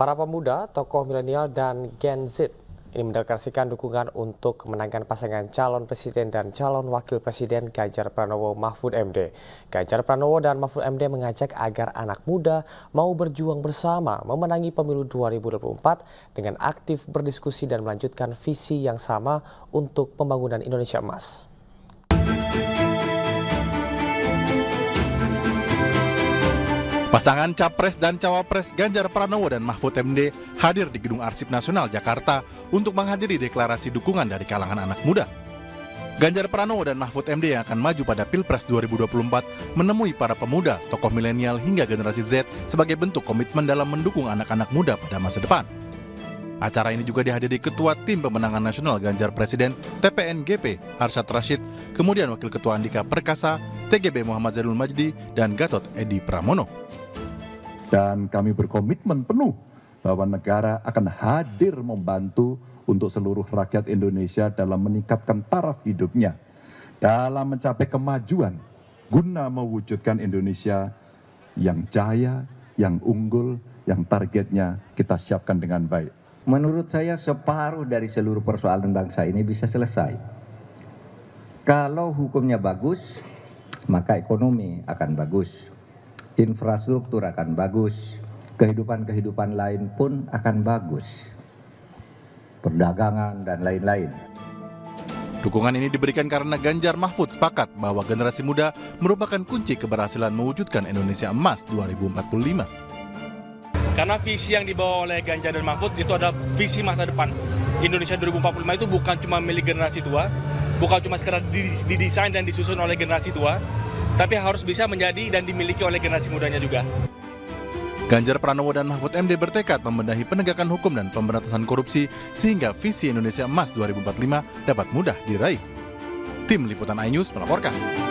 Para pemuda, tokoh milenial, dan Gen Z ini mendeklarasikan dukungan untuk kemenangan pasangan calon presiden dan calon wakil presiden Ganjar Pranowo Mahfud MD. Ganjar Pranowo dan Mahfud MD mengajak agar anak muda mau berjuang bersama memenangi pemilu 2024 dengan aktif berdiskusi dan melanjutkan visi yang sama untuk pembangunan Indonesia Emas. Pasangan Capres dan Cawapres Ganjar Pranowo dan Mahfud MD hadir di Gedung Arsip Nasional Jakarta untuk menghadiri deklarasi dukungan dari kalangan anak muda. Ganjar Pranowo dan Mahfud MD yang akan maju pada Pilpres 2024 menemui para pemuda, tokoh milenial hingga generasi Z sebagai bentuk komitmen dalam mendukung anak-anak muda pada masa depan. Acara ini juga dihadiri Ketua Tim Pemenangan Nasional Ganjar Presiden TPNGP Arsyad Rashid, kemudian Wakil Ketua Andika Perkasa, TGB Muhammad Zulkifli Majdi, dan Gatot Edi Pramono. Dan kami berkomitmen penuh bahwa negara akan hadir membantu untuk seluruh rakyat Indonesia dalam meningkatkan taraf hidupnya, dalam mencapai kemajuan guna mewujudkan Indonesia yang jaya, yang unggul, yang targetnya kita siapkan dengan baik. Menurut saya separuh dari seluruh persoalan bangsa ini bisa selesai. Kalau hukumnya bagus, maka ekonomi akan bagus. Infrastruktur akan bagus, kehidupan-kehidupan lain pun akan bagus, perdagangan dan lain-lain. Dukungan ini diberikan karena Ganjar Mahfud sepakat bahwa generasi muda merupakan kunci keberhasilan mewujudkan Indonesia Emas 2045. Karena visi yang dibawa oleh Ganjar dan Mahfud itu adalah visi masa depan. Indonesia 2045 itu bukan cuma milik generasi tua, bukan cuma sekedar didesain dan disusun oleh generasi tua, tapi harus bisa menjadi dan dimiliki oleh generasi mudanya juga. Ganjar Pranowo dan Mahfud MD bertekad membenahi penegakan hukum dan pemberantasan korupsi sehingga visi Indonesia Emas 2045 dapat mudah diraih. Tim Liputan iNews melaporkan.